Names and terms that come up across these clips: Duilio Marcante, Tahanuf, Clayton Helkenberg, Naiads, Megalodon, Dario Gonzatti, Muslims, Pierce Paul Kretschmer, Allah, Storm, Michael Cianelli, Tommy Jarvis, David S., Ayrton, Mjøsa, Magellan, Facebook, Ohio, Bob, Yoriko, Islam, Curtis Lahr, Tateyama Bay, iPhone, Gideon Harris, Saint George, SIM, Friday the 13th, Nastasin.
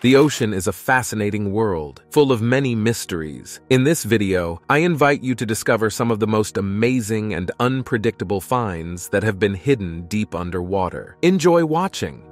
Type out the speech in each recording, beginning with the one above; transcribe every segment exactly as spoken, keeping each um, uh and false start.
The ocean is a fascinating world, full of many mysteries. In this video, I invite you to discover some of the most amazing and unpredictable finds that have been hidden deep underwater. Enjoy watching!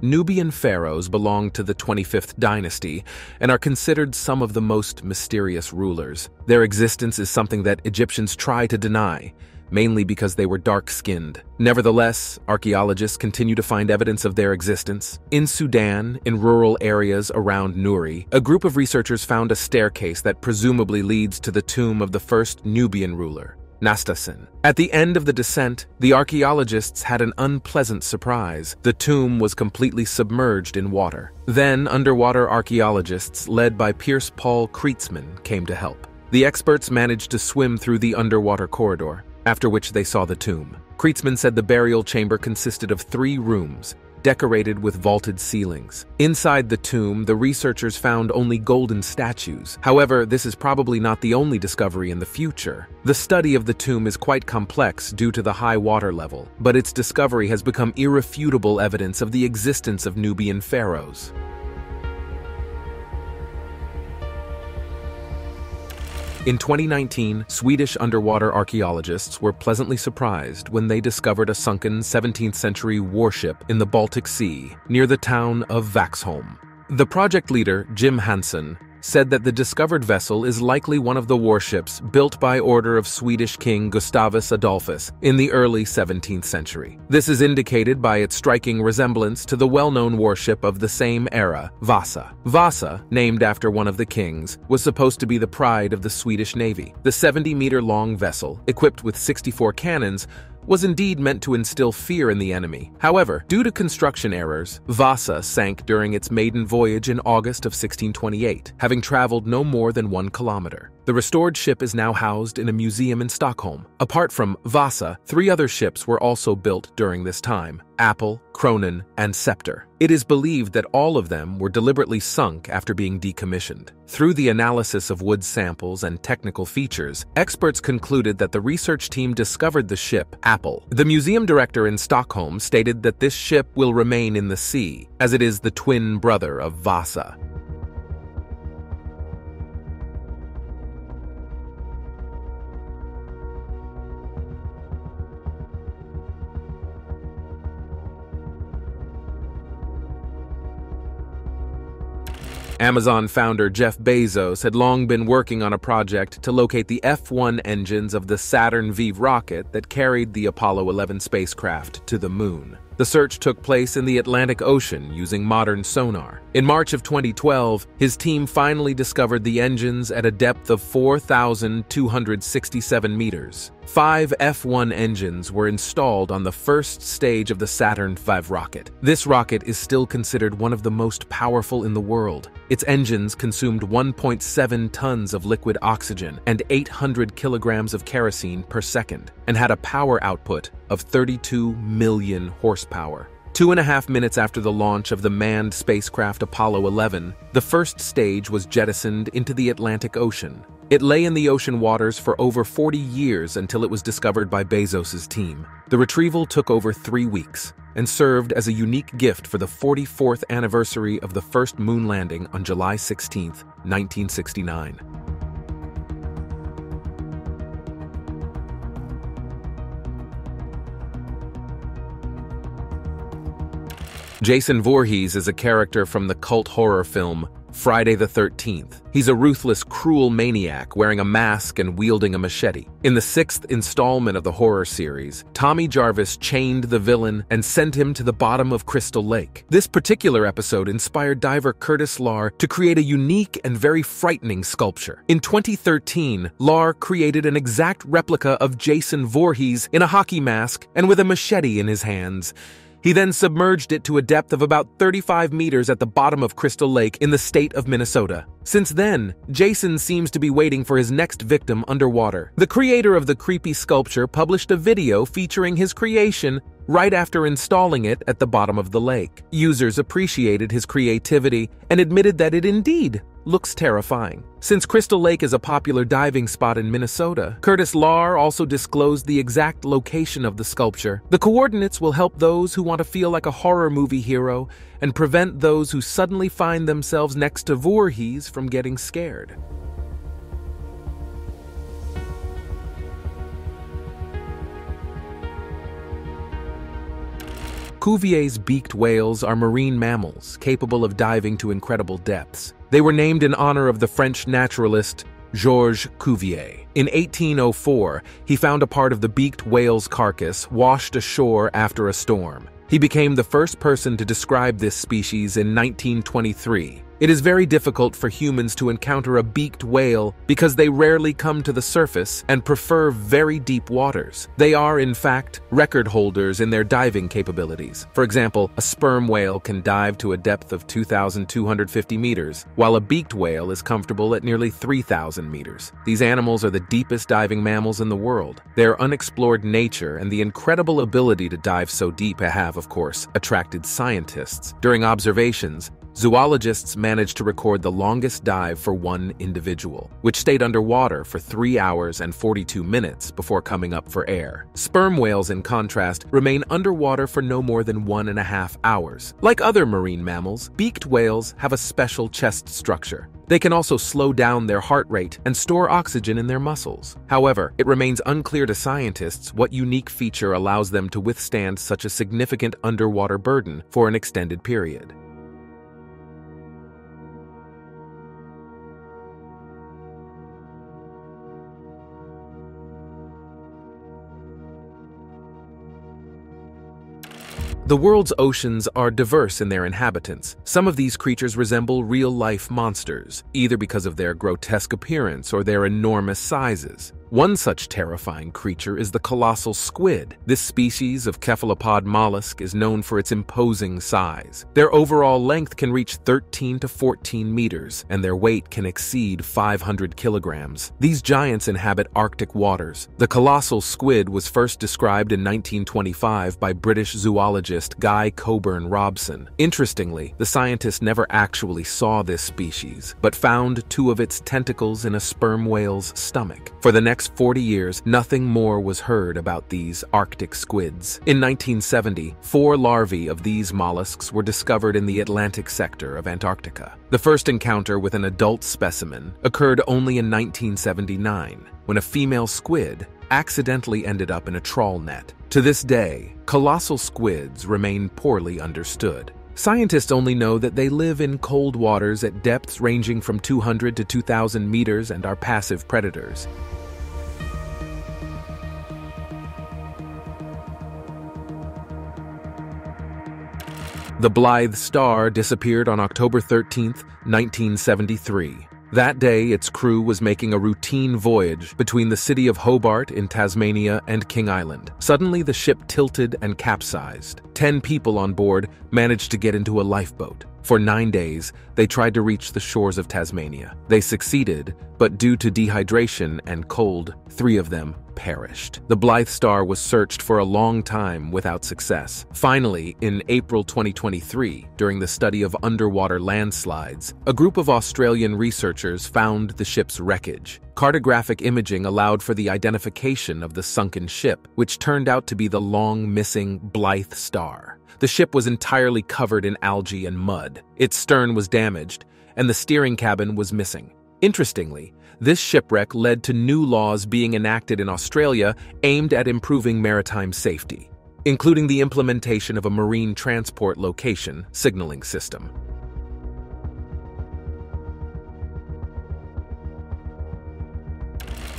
Nubian pharaohs belong to the twenty-fifth dynasty and are considered some of the most mysterious rulers. Their existence is something that Egyptians try to deny, mainly because they were dark-skinned. Nevertheless, archaeologists continue to find evidence of their existence. In Sudan, in rural areas around Nuri, a group of researchers found a staircase that presumably leads to the tomb of the first Nubian ruler, Nastasin. At the end of the descent, the archaeologists had an unpleasant surprise. The tomb was completely submerged in water. Then, underwater archaeologists led by Pierce Paul Kretschmer came to help. The experts managed to swim through the underwater corridor, after which they saw the tomb. Kretschmer said the burial chamber consisted of three rooms, decorated with vaulted ceilings. Inside the tomb, the researchers found only golden statues. However, this is probably not the only discovery in the future. The study of the tomb is quite complex due to the high water level, but its discovery has become irrefutable evidence of the existence of Nubian pharaohs. In twenty nineteen, Swedish underwater archaeologists were pleasantly surprised when they discovered a sunken seventeenth century warship in the Baltic Sea near the town of Vaxholm. The project leader, Jim Hansen, said that the discovered vessel is likely one of the warships built by order of Swedish King Gustavus Adolphus in the early seventeenth century. This is indicated by its striking resemblance to the well-known warship of the same era, Vasa. Vasa, named after one of the kings, was supposed to be the pride of the Swedish Navy. The seventy-meter-long vessel, equipped with sixty-four cannons, was indeed meant to instill fear in the enemy. However, due to construction errors, Vasa sank during its maiden voyage in August of sixteen twenty-eight, having traveled no more than one kilometer. The restored ship is now housed in a museum in Stockholm. Apart from Vasa, three other ships were also built during this time: Apple, Cronin, and Scepter. It is believed that all of them were deliberately sunk after being decommissioned. Through the analysis of wood samples and technical features, experts concluded that the research team discovered the ship, Apple. The museum director in Stockholm stated that this ship will remain in the sea, as it is the twin brother of Vasa. Amazon founder Jeff Bezos had long been working on a project to locate the F one engines of the Saturn Five rocket that carried the Apollo eleven spacecraft to the moon. The search took place in the Atlantic Ocean using modern sonar. In March of twenty twelve, his team finally discovered the engines at a depth of four thousand two hundred sixty-seven meters. Five F one engines were installed on the first stage of the Saturn Five rocket. This rocket is still considered one of the most powerful in the world. Its engines consumed one point seven tons of liquid oxygen and eight hundred kilograms of kerosene per second, and had a power output of thirty-two million horsepower. Two and a half minutes after the launch of the manned spacecraft Apollo eleven, the first stage was jettisoned into the Atlantic Ocean. It lay in the ocean waters for over forty years until it was discovered by Bezos's team. The retrieval took over three weeks and served as a unique gift for the forty-fourth anniversary of the first moon landing on July sixteenth, nineteen sixty-nine. Jason Voorhees is a character from the cult horror film Friday the thirteenth. He's a ruthless, cruel maniac wearing a mask and wielding a machete. In the sixth installment of the horror series, Tommy Jarvis chained the villain and sent him to the bottom of Crystal Lake. This particular episode inspired diver Curtis Lahr to create a unique and very frightening sculpture. In twenty thirteen, Lahr created an exact replica of Jason Voorhees in a hockey mask and with a machete in his hands. He then submerged it to a depth of about thirty-five meters at the bottom of Crystal Lake in the state of Minnesota. Since then, Jason seems to be waiting for his next victim underwater. The creator of the creepy sculpture published a video featuring his creation right after installing it at the bottom of the lake. Users appreciated his creativity and admitted that it indeed looks terrifying. Since Crystal Lake is a popular diving spot in Minnesota, Curtis Lahr also disclosed the exact location of the sculpture. The coordinates will help those who want to feel like a horror movie hero and prevent those who suddenly find themselves next to Voorhees from getting scared. Cuvier's beaked whales are marine mammals capable of diving to incredible depths. They were named in honor of the French naturalist Georges Cuvier. In eighteen oh four, he found a part of the beaked whale's carcass washed ashore after a storm. He became the first person to describe this species in nineteen twenty-three. It is very difficult for humans to encounter a beaked whale because they rarely come to the surface and prefer very deep waters. They are, in fact, record holders in their diving capabilities. For example, a sperm whale can dive to a depth of two thousand two hundred fifty meters, while a beaked whale is comfortable at nearly three thousand meters. These animals are the deepest diving mammals in the world. Their unexplored nature and the incredible ability to dive so deep have, of course, attracted scientists. During observations, zoologists managed to record the longest dive for one individual, which stayed underwater for three hours and forty-two minutes before coming up for air. Sperm whales, in contrast, remain underwater for no more than one and a half hours. Like other marine mammals, beaked whales have a special chest structure. They can also slow down their heart rate and store oxygen in their muscles. However, it remains unclear to scientists what unique feature allows them to withstand such a significant underwater burden for an extended period. The world's oceans are diverse in their inhabitants. Some of these creatures resemble real-life monsters, either because of their grotesque appearance or their enormous sizes. One such terrifying creature is the colossal squid. This species of cephalopod mollusk is known for its imposing size. Their overall length can reach thirteen to fourteen meters, and their weight can exceed five hundred kilograms. These giants inhabit Arctic waters. The colossal squid was first described in nineteen twenty-five by British zoologist Guy Coburn Robson. Interestingly, the scientist never actually saw this species, but found two of its tentacles in a sperm whale's stomach. For the next forty years, nothing more was heard about these Arctic squids. In nineteen seventy, four larvae of these mollusks were discovered in the Atlantic sector of Antarctica. The first encounter with an adult specimen occurred only in nineteen seventy-nine, when a female squid accidentally ended up in a trawl net. To this day, colossal squids remain poorly understood. Scientists only know that they live in cold waters at depths ranging from two hundred to two thousand meters and are passive predators. The Blythe Star disappeared on October thirteenth, nineteen seventy-three. That day, its crew was making a routine voyage between the city of Hobart in Tasmania and King Island. Suddenly, the ship tilted and capsized. Ten people on board managed to get into a lifeboat. For nine days, they tried to reach the shores of Tasmania. They succeeded, but due to dehydration and cold, three of them perished. The Blythe Star was searched for a long time without success. Finally, in April twenty twenty-three, during the study of underwater landslides, a group of Australian researchers found the ship's wreckage. Cartographic imaging allowed for the identification of the sunken ship, which turned out to be the long-missing Blythe Star. The ship was entirely covered in algae and mud. Its stern was damaged, and the steering cabin was missing. Interestingly, this shipwreck led to new laws being enacted in Australia aimed at improving maritime safety, including the implementation of a marine transport location signaling system.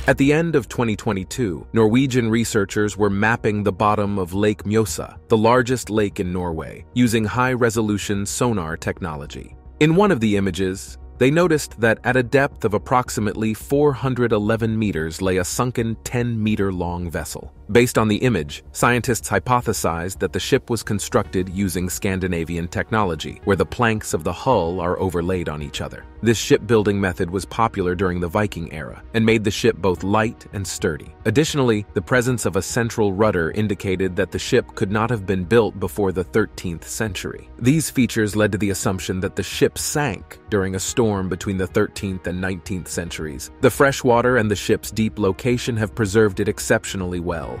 At the end of twenty twenty-two, Norwegian researchers were mapping the bottom of Lake Mjøsa, the largest lake in Norway, using high-resolution sonar technology. In one of the images, they noticed that at a depth of approximately four hundred eleven meters lay a sunken ten-meter-long vessel. Based on the image, scientists hypothesized that the ship was constructed using Scandinavian technology, where the planks of the hull are overlaid on each other. This shipbuilding method was popular during the Viking era and made the ship both light and sturdy. Additionally, the presence of a central rudder indicated that the ship could not have been built before the thirteenth century. These features led to the assumption that the ship sank during a storm between the thirteenth and nineteenth centuries. The fresh water and the ship's deep location have preserved it exceptionally well.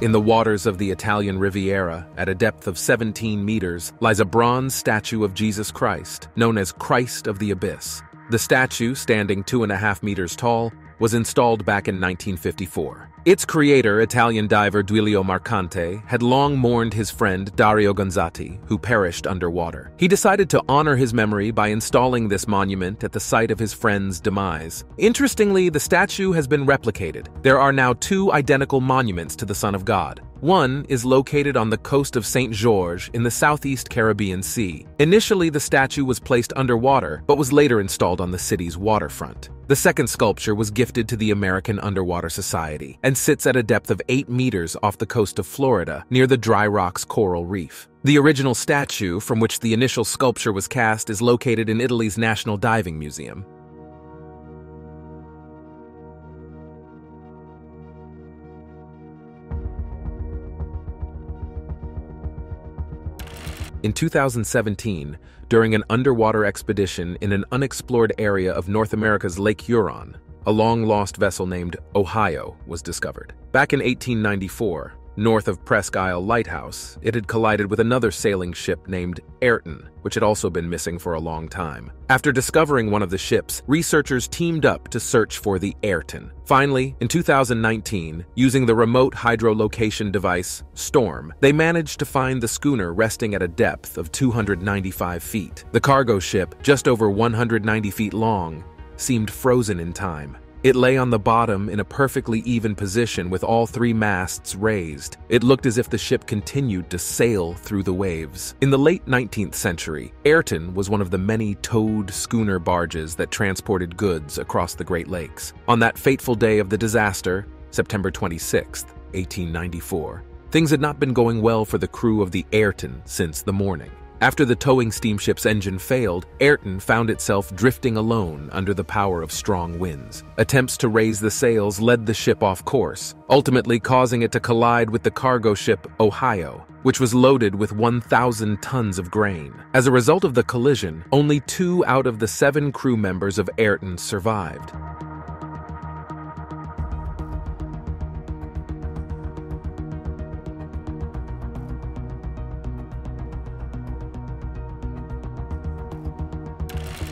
In the waters of the Italian Riviera, at a depth of seventeen meters, lies a bronze statue of Jesus Christ, known as Christ of the Abyss. The statue, standing two and a half meters tall, was installed back in nineteen fifty-four. Its creator, Italian diver Duilio Marcante, had long mourned his friend Dario Gonzatti, who perished underwater. He decided to honor his memory by installing this monument at the site of his friend's demise. Interestingly, the statue has been replicated. There are now two identical monuments to the Son of God. One is located on the coast of Saint George in the southeast Caribbean Sea. Initially, the statue was placed underwater, but was later installed on the city's waterfront. The second sculpture was gifted to the American Underwater Society and sits at a depth of eight meters off the coast of Florida, near the Dry Rocks coral reef. The original statue, from which the initial sculpture was cast, is located in Italy's National Diving Museum. In two thousand seventeen, during an underwater expedition in an unexplored area of North America's Lake Huron, a long-lost vessel named Ohio was discovered. Back in eighteen ninety-four, north of Presque Isle Lighthouse, it had collided with another sailing ship named Ayrton, which had also been missing for a long time. After discovering one of the ships, researchers teamed up to search for the Ayrton. Finally, in two thousand nineteen, using the remote hydrolocation device Storm, they managed to find the schooner resting at a depth of two hundred ninety-five feet. The cargo ship, just over one hundred ninety feet long, seemed frozen in time. It lay on the bottom in a perfectly even position with all three masts raised. It looked as if the ship continued to sail through the waves. In the late nineteenth century, Ayrton was one of the many towed schooner barges that transported goods across the Great Lakes. On that fateful day of the disaster, September twenty-sixth, eighteen ninety-four, things had not been going well for the crew of the Ayrton since the morning. After the towing steamship's engine failed, Ayrton found itself drifting alone under the power of strong winds. Attempts to raise the sails led the ship off course, ultimately causing it to collide with the cargo ship Ohio, which was loaded with one thousand tons of grain. As a result of the collision, only two out of the seven crew members of Ayrton survived.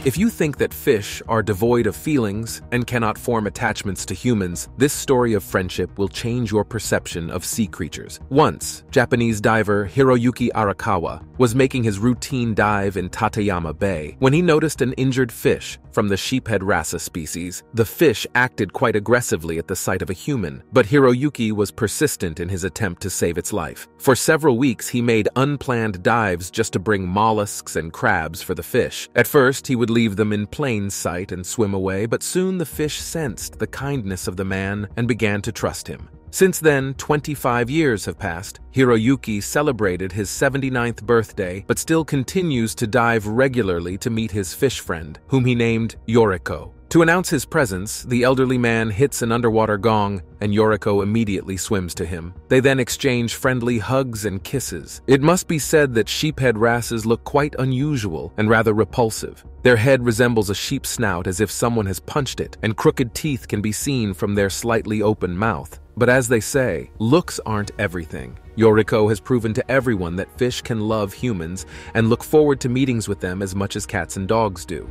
If you think that fish are devoid of feelings and cannot form attachments to humans, this story of friendship will change your perception of sea creatures. Once, Japanese diver Hiroyuki Arakawa was making his routine dive in Tateyama Bay when he noticed an injured fish from the sheephead wrassa species. The fish acted quite aggressively at the sight of a human, but Hiroyuki was persistent in his attempt to save its life. For several weeks, he made unplanned dives just to bring mollusks and crabs for the fish. At first, he would leave them in plain sight and swim away, but soon the fish sensed the kindness of the man and began to trust him. Since then, twenty-five years have passed. Hiroyuki celebrated his seventy-ninth birthday, but still continues to dive regularly to meet his fish friend, whom he named Yoriko. To announce his presence, the elderly man hits an underwater gong, and Yoriko immediately swims to him. They then exchange friendly hugs and kisses. It must be said that sheephead wrassas look quite unusual and rather repulsive. Their head resembles a sheep's snout as if someone has punched it, and crooked teeth can be seen from their slightly open mouth. But as they say, looks aren't everything. Yoriko has proven to everyone that fish can love humans and look forward to meetings with them as much as cats and dogs do.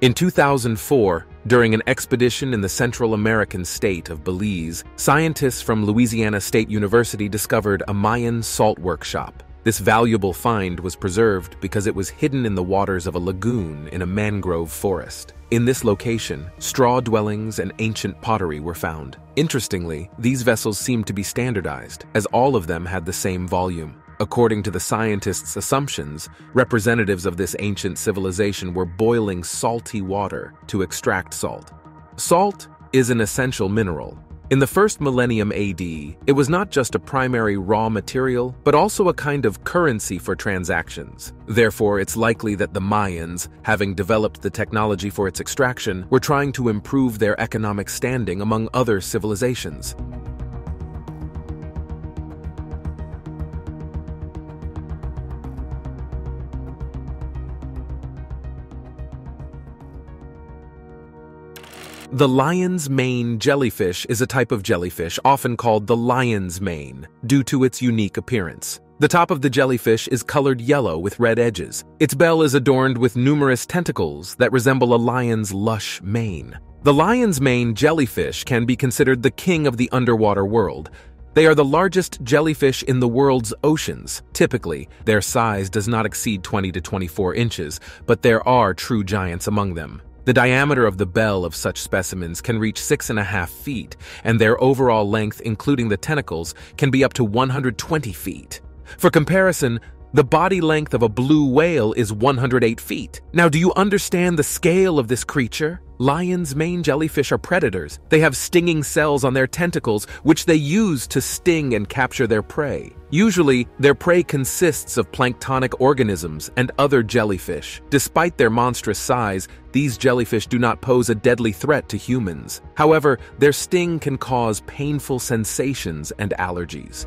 In two thousand four, during an expedition in the Central American state of Belize, scientists from Louisiana State University discovered a Mayan salt workshop. This valuable find was preserved because it was hidden in the waters of a lagoon in a mangrove forest. In this location, straw dwellings and ancient pottery were found. Interestingly, these vessels seemed to be standardized, as all of them had the same volume. According to the scientists' assumptions, representatives of this ancient civilization were boiling salty water to extract salt. Salt is an essential mineral. In the first millennium A D, it was not just a primary raw material, but also a kind of currency for transactions. Therefore, it's likely that the Mayans, having developed the technology for its extraction, were trying to improve their economic standing among other civilizations. The lion's mane jellyfish is a type of jellyfish often called the lion's mane due to its unique appearance. The top of the jellyfish is colored yellow with red edges. Its bell is adorned with numerous tentacles that resemble a lion's lush mane. The lion's mane jellyfish can be considered the king of the underwater world. They are the largest jellyfish in the world's oceans. Typically, their size does not exceed twenty to twenty-four inches, but there are true giants among them. The diameter of the bell of such specimens can reach six and a half feet, and their overall length, including the tentacles, can be up to one hundred twenty feet. For comparison, the body length of a blue whale is one hundred eight feet. Now, do you understand the scale of this creature? Lion's mane jellyfish are predators. They have stinging cells on their tentacles, which they use to sting and capture their prey. Usually, their prey consists of planktonic organisms and other jellyfish. Despite their monstrous size, these jellyfish do not pose a deadly threat to humans. However, their sting can cause painful sensations and allergies.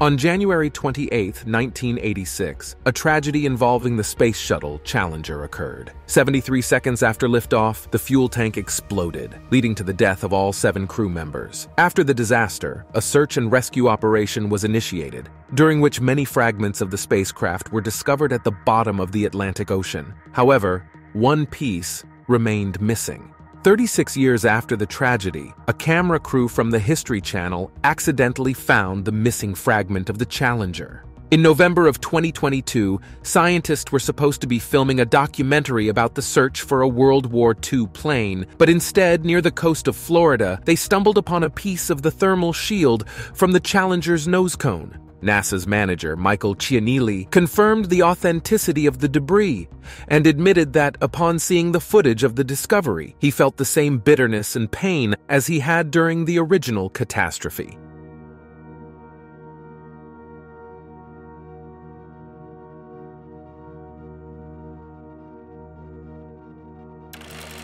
On January twenty-eighth, nineteen eighty-six, a tragedy involving the space shuttle Challenger occurred. seventy-three seconds after liftoff, the fuel tank exploded, leading to the death of all seven crew members. After the disaster, a search and rescue operation was initiated, during which many fragments of the spacecraft were discovered at the bottom of the Atlantic Ocean. However, one piece remained missing. thirty-six years after the tragedy, a camera crew from the History Channel accidentally found the missing fragment of the Challenger. In November of twenty twenty-two, scientists were supposed to be filming a documentary about the search for a World War Two plane, but instead, near the coast of Florida, they stumbled upon a piece of the thermal shield from the Challenger's nose cone. NASA's manager, Michael Cianelli, confirmed the authenticity of the debris and admitted that, upon seeing the footage of the discovery, he felt the same bitterness and pain as he had during the original catastrophe.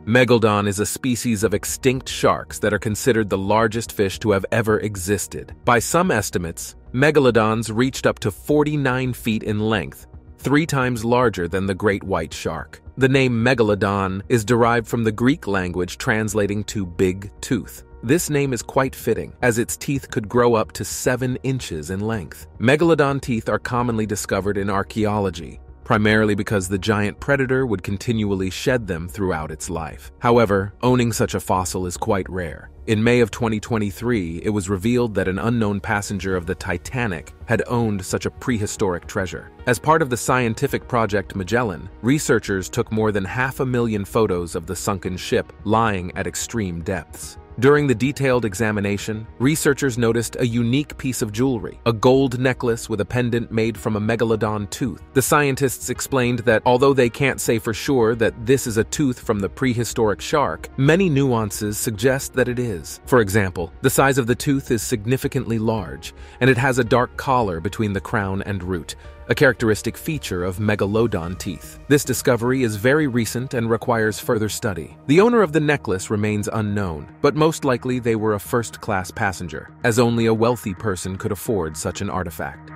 Megalodon is a species of extinct sharks that are considered the largest fish to have ever existed. By some estimates, megalodons reached up to forty-nine feet in length, three times larger than the great white shark. The name megalodon is derived from the Greek language translating to big tooth. This name is quite fitting, as its teeth could grow up to seven inches in length. Megalodon teeth are commonly discovered in archaeology, primarily because the giant predator would continually shed them throughout its life. However, owning such a fossil is quite rare. In May of twenty twenty-three, it was revealed that an unknown passenger of the Titanic had owned such a prehistoric treasure. As part of the scientific project Magellan, researchers took more than half a million photos of the sunken ship lying at extreme depths. During the detailed examination, researchers noticed a unique piece of jewelry, a gold necklace with a pendant made from a megalodon tooth. The scientists explained that although they can't say for sure that this is a tooth from the prehistoric shark, many nuances suggest that it is. For example, the size of the tooth is significantly large, and it has a dark collar between the crown and root, a characteristic feature of megalodon teeth. This discovery is very recent and requires further study. The owner of the necklace remains unknown, but most likely they were a first-class passenger, as only a wealthy person could afford such an artifact.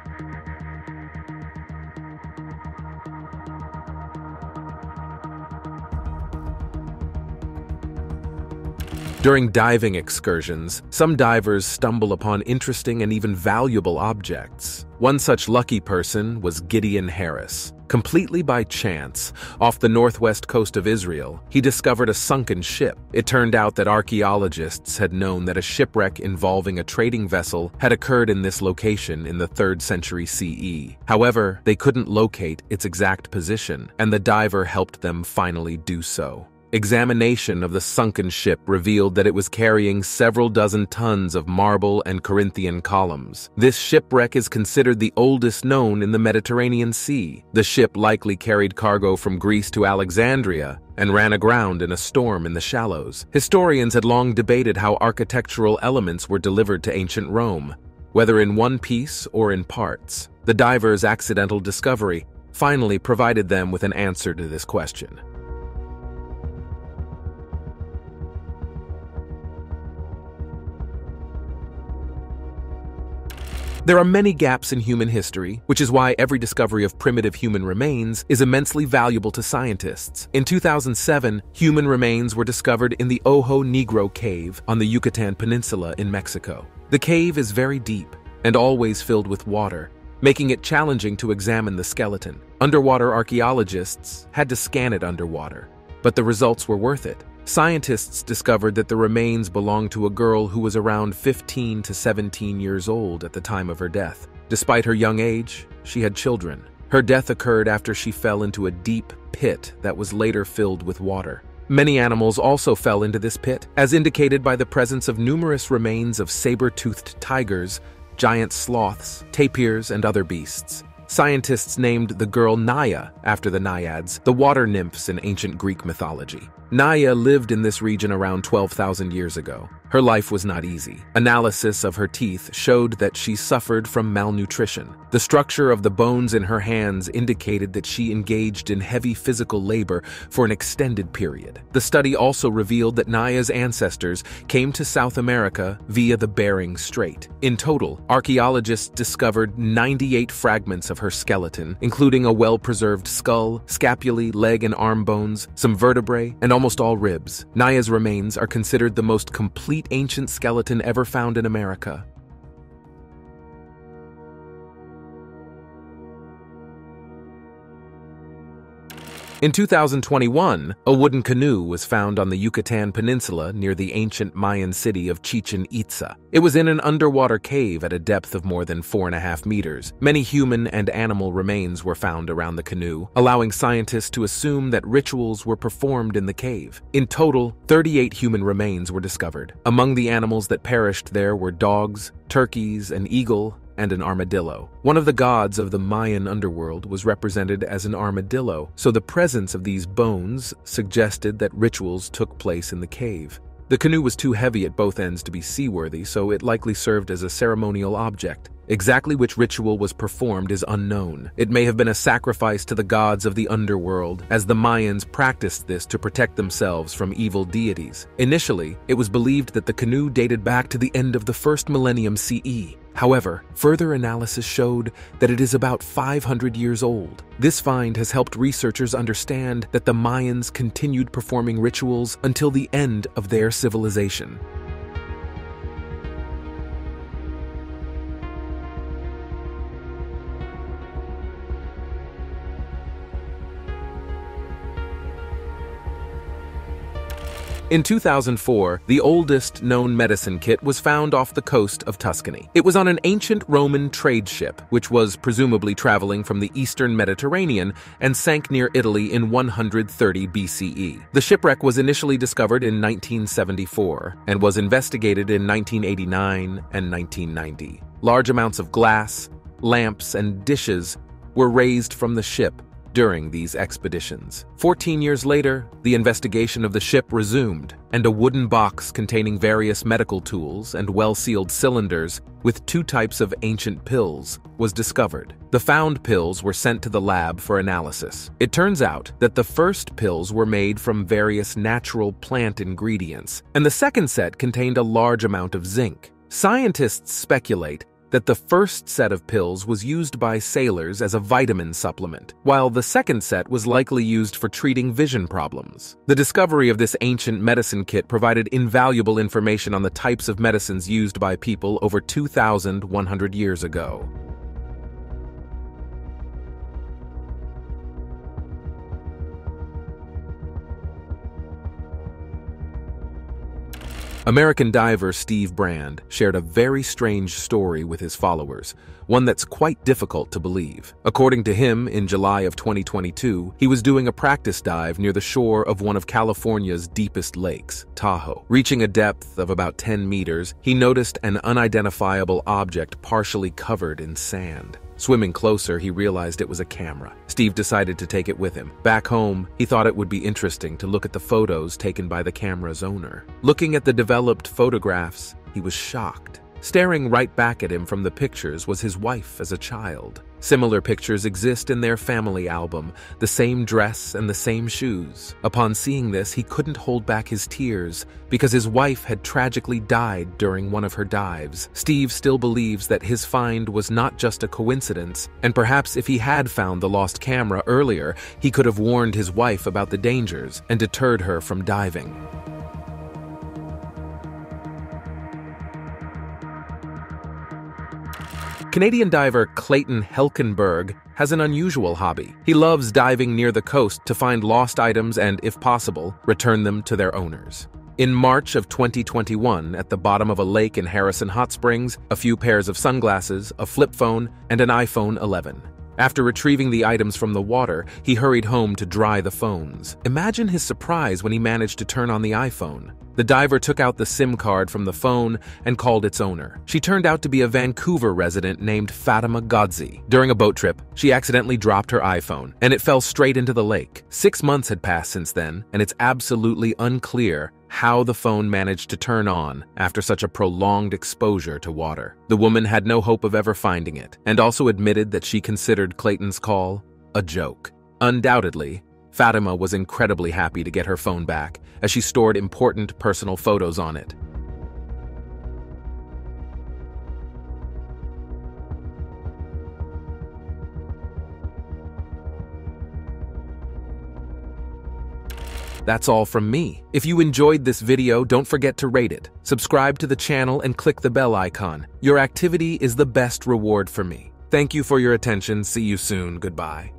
During diving excursions, some divers stumble upon interesting and even valuable objects. One such lucky person was Gideon Harris. Completely by chance, off the northwest coast of Israel, he discovered a sunken ship. It turned out that archaeologists had known that a shipwreck involving a trading vessel had occurred in this location in the third century C E. However, they couldn't locate its exact position, and the diver helped them finally do so. Examination of the sunken ship revealed that it was carrying several dozen tons of marble and Corinthian columns. This shipwreck is considered the oldest known in the Mediterranean Sea. The ship likely carried cargo from Greece to Alexandria and ran aground in a storm in the shallows. Historians had long debated how architectural elements were delivered to ancient Rome, whether in one piece or in parts. The diver's accidental discovery finally provided them with an answer to this question. There are many gaps in human history, which is why every discovery of primitive human remains is immensely valuable to scientists. In two thousand seven, human remains were discovered in the Ojo Negro Cave on the Yucatan Peninsula in Mexico. The cave is very deep and always filled with water, making it challenging to examine the skeleton. Underwater archaeologists had to scan it underwater, but the results were worth it. Scientists discovered that the remains belonged to a girl who was around fifteen to seventeen years old at the time of her death. Despite her young age, she had children. Her death occurred after she fell into a deep pit that was later filled with water. Many animals also fell into this pit, as indicated by the presence of numerous remains of saber-toothed tigers, giant sloths, tapirs, and other beasts. Scientists named the girl Naya after the Naiads, the water nymphs in ancient Greek mythology. Naya lived in this region around twelve thousand years ago. Her life was not easy. Analysis of her teeth showed that she suffered from malnutrition. The structure of the bones in her hands indicated that she engaged in heavy physical labor for an extended period. The study also revealed that Naya's ancestors came to South America via the Bering Strait. In total, archaeologists discovered ninety-eight fragments of her skeleton, including a well-preserved skull, scapulae, leg and arm bones, some vertebrae, and almost all ribs. Naya's remains are considered the most complete ancient skeleton ever found in America. In two thousand twenty-one, a wooden canoe was found on the Yucatan Peninsula near the ancient Mayan city of Chichen Itza. It was in an underwater cave at a depth of more than four and a half meters. Many human and animal remains were found around the canoe, allowing scientists to assume that rituals were performed in the cave. In total, thirty-eight human remains were discovered. Among the animals that perished there were dogs, turkeys, an eagle, and an armadillo. One of the gods of the Mayan underworld was represented as an armadillo, so the presence of these bones suggested that rituals took place in the cave. The canoe was too heavy at both ends to be seaworthy, so it likely served as a ceremonial object. Exactly which ritual was performed is unknown. It may have been a sacrifice to the gods of the underworld, as the Mayans practiced this to protect themselves from evil deities. Initially, it was believed that the canoe dated back to the end of the first millennium C E. However, further analysis showed that it is about five hundred years old. This find has helped researchers understand that the Mayans continued performing rituals until the end of their civilization. In two thousand four, the oldest known medicine kit was found off the coast of Tuscany. It was on an ancient Roman trade ship, which was presumably traveling from the eastern Mediterranean and sank near Italy in one hundred thirty B C E. The shipwreck was initially discovered in nineteen seventy-four and was investigated in nineteen eighty-nine and nineteen ninety. Large amounts of glass, lamps, and dishes were raised from the ship during these expeditions. Fourteen years later, the investigation of the ship resumed, and a wooden box containing various medical tools and well-sealed cylinders with two types of ancient pills was discovered. The found pills were sent to the lab for analysis. It turns out that the first pills were made from various natural plant ingredients, and the second set contained a large amount of zinc. Scientists speculate that the first set of pills was used by sailors as a vitamin supplement, while the second set was likely used for treating vision problems. The discovery of this ancient medicine kit provided invaluable information on the types of medicines used by people over two thousand one hundred years ago. American diver Steve Brand shared a very strange story with his followers, one that's quite difficult to believe. According to him, in July of twenty twenty-two, he was doing a practice dive near the shore of one of California's deepest lakes, Tahoe. Reaching a depth of about ten meters, he noticed an unidentifiable object partially covered in sand. Swimming closer, he realized it was a camera. Steve decided to take it with him. Back home, he thought it would be interesting to look at the photos taken by the camera's owner. Looking at the developed photographs, he was shocked. Staring right back at him from the pictures was his wife as a child. Similar pictures exist in their family album, the same dress and the same shoes. Upon seeing this, he couldn't hold back his tears because his wife had tragically died during one of her dives. Steve still believes that his find was not just a coincidence, and perhaps if he had found the lost camera earlier, he could have warned his wife about the dangers and deterred her from diving. Canadian diver Clayton Helkenberg has an unusual hobby. He loves diving near the coast to find lost items and, if possible, return them to their owners. In March of twenty twenty-one, at the bottom of a lake in Harrison Hot Springs, a few pairs of sunglasses, a flip phone, and an iPhone eleven. After retrieving the items from the water, he hurried home to dry the phones. Imagine his surprise when he managed to turn on the iPhone. The diver took out the SIM card from the phone and called its owner. She turned out to be a Vancouver resident named Fatima Godzi. During a boat trip, she accidentally dropped her iPhone, and it fell straight into the lake. Six months had passed since then, and it's absolutely unclear how the phone managed to turn on after such a prolonged exposure to water. The woman had no hope of ever finding it, and also admitted that she considered Clayton's call a joke. Undoubtedly, Fatima was incredibly happy to get her phone back, as she stored important personal photos on it. That's all from me. If you enjoyed this video, don't forget to rate it, subscribe to the channel, and click the bell icon. Your activity is the best reward for me. Thank you for your attention. See you soon. Goodbye.